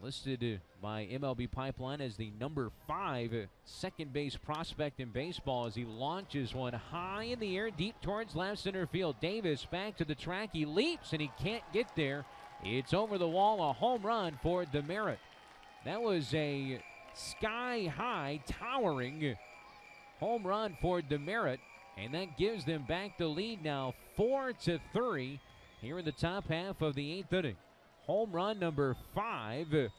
Listed by MLB Pipeline as the number 5 second base prospect in baseball as he launches one high in the air, deep towards left center field. Davis back to the track. He leaps and he can't get there. It's over the wall, a home run for Demeritte. That was a sky-high, towering home run for Demeritte, and that gives them back the lead now 4-3 here in the top half of the 8th inning. Home run number 5